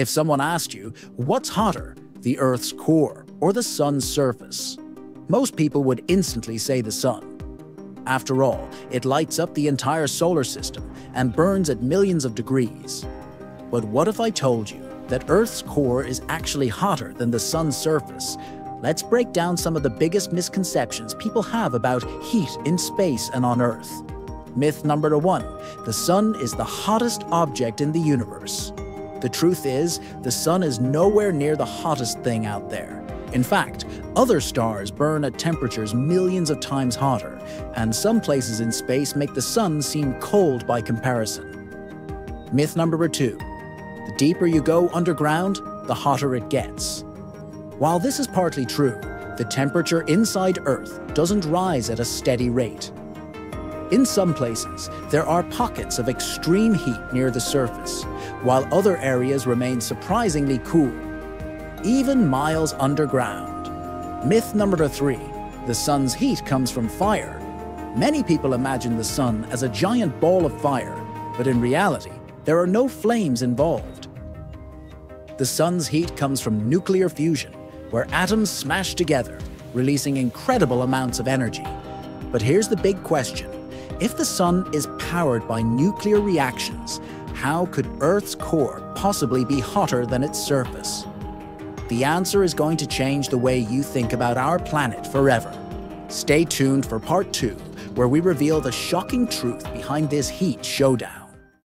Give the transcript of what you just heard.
If someone asked you, what's hotter, the Earth's core or the Sun's surface? Most people would instantly say the Sun. After all, it lights up the entire solar system and burns at millions of degrees. But what if I told you that Earth's core is actually hotter than the Sun's surface? Let's break down some of the biggest misconceptions people have about heat in space and on Earth. Myth number 1: the Sun is the hottest object in the universe. The truth is, the Sun is nowhere near the hottest thing out there. In fact, other stars burn at temperatures millions of times hotter, and some places in space make the Sun seem cold by comparison. Myth number 2: the deeper you go underground, the hotter it gets. While this is partly true, the temperature inside Earth doesn't rise at a steady rate. In some places, there are pockets of extreme heat near the surface, while other areas remain surprisingly cool, even miles underground. Myth number 3: the Sun's heat comes from fire. Many people imagine the Sun as a giant ball of fire, but in reality, there are no flames involved. The Sun's heat comes from nuclear fusion, where atoms smash together, releasing incredible amounts of energy. But here's the big question. If the Sun is powered by nuclear reactions, how could Earth's core possibly be hotter than its surface? The answer is going to change the way you think about our planet forever. Stay tuned for part 2, where we reveal the shocking truth behind this heat showdown.